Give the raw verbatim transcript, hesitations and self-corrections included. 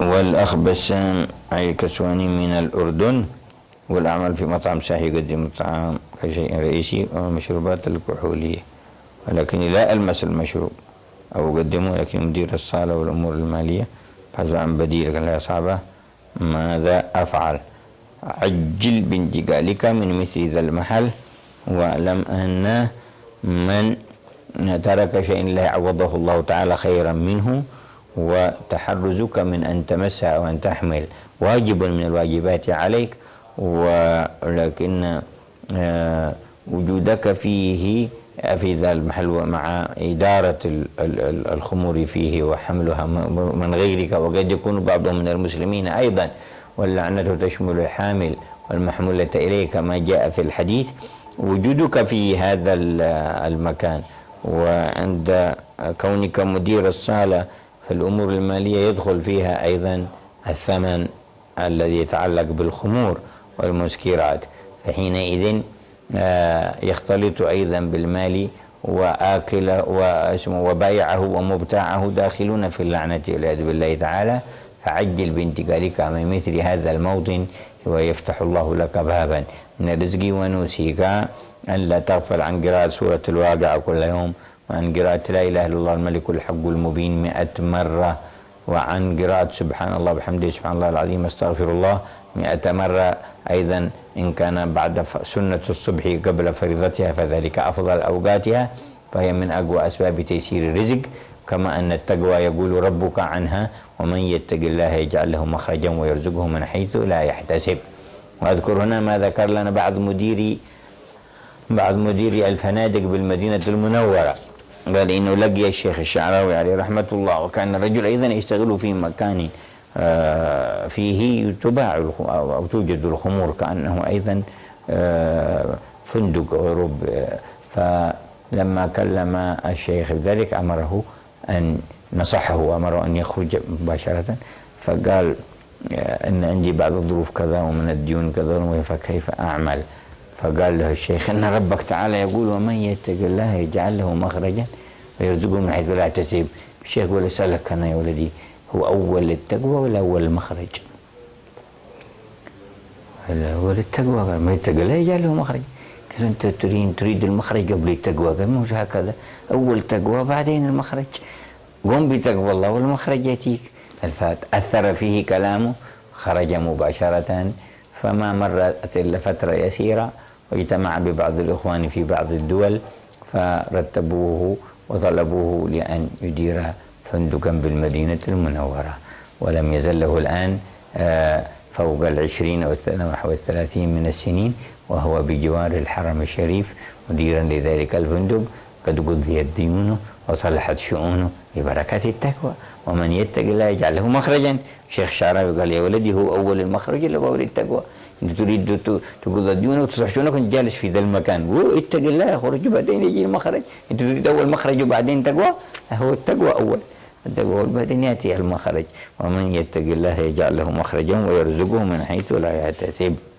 والأخ بسام أي عيكسواني من الأردن، والأعمال في مطعم شاهي يقدم الطعام كشيء رئيسي ومشروبات الكحولية، ولكني لا ألمس المشروب أو أقدمه، لكن مدير الصالة والأمور المالية بحث عن بديل. قال لها صعبة، ماذا أفعل؟ عجل بانتقالك من مثل ذا المحل، واعلم أن من ترك شيئا لا يعوضه الله تعالى خيرا منه، وتحرزك من أن تمسها وأن تحمل واجب من الواجبات عليك، ولكن وجودك فيه في ذا المحل مع إدارة الخمور فيه وحملها من غيرك، وقد يكون بعضهم من المسلمين أيضا، واللعنة تشمل الحامل والمحمولة إليه كما جاء في الحديث. وجودك في هذا المكان وعند كونك مدير الصالة في الأمور المالية يدخل فيها أيضا الثمن الذي يتعلق بالخمور والمسكرات، فحينئذ يختلط أيضا بالمال، وآكله وبائعه ومبتاعه داخلون في اللعنة والعياذ بالله تعالى. فعجل بانتقالك من مثل هذا الموطن، ويفتح الله لك بابا من الرزق ونوسيك. أن لا تغفل عن قراءة سورة الواقعة كل يوم، وعن قراءة لا إله إلا الله الملك الحق المبين مئة مرة، وعن قراءة سبحان الله بحمده سبحان الله العظيم استغفر الله مئة مرة أيضا، إن كان بعد سنة الصبح قبل فريضتها فذلك أفضل أوقاتها، فهي من أقوى أسباب تيسير الرزق. كما أن التقوى يقول ربك عنها، ومن يتق الله يجعل له مخرجا ويرزقه من حيث لا يحتسب. وأذكر هنا ما ذكر لنا بعض مديري بعض مديري الفنادق بالمدينة المنورة، قال إنه لقي الشيخ الشعراوي عليه رحمة الله، وكان الرجل أيضا يشتغل في مكان فيه تباع أو توجد الخمور، كأنه أيضا فندق غروب. فلما كلم الشيخ بذلك أمره أن نصحه وأمره أن يخرج مباشرة، فقال إن عندي بعض الظروف كذا ومن الديون كذا فكيف أعمل؟ فقال له الشيخ إن ربك تعالى يقول ومن يتق الله يجعل له مخرجا ويرزقه من حيث لا يحتسب. الشيخ يقول أسألك أنا يا ولدي، هو أول التقوى ولا أول المخرج؟ أول التقوى. قال من يتق الله يجعل له مخرج. قال أنت تريد تريد المخرج قبل التقوى؟ قال مش هكذا، أول تقوى بعدين المخرج، قم بتقوى الله والمخرج يأتيك. فأثر فيه كلامه، خرج مباشرة. فما مرت إلا فترة يسيرة واجتمع ببعض الإخوان في بعض الدول، فرتبوه وطلبوه لأن يدير فندقا بالمدينة المنورة، ولم يزل له الآن فوق العشرين أو نحو الثلاثين من السنين، وهو بجوار الحرم الشريف مديرا لذلك الفندق، قد قضيت ديونه وصلحت شؤونه ببركة التقوى. ومن يتق الله يجعل له مخرجا. الشيخ الشعراوي قال يا ولدي، هو أول المخرج اللي هو أول التقوى. أنت تريد تقضي ديونك وتصلح شؤونك وأنت جالس في ذا المكان، واتق الله يخرج بعدين يجي المخرج. أنت تريد أول مخرج وبعدين تقوى؟ هو التقوى أول، التقوى وبعدين يأتي المخرج. ومن يتق الله يجعل له مخرجا ويرزقه من حيث لا يحتسب.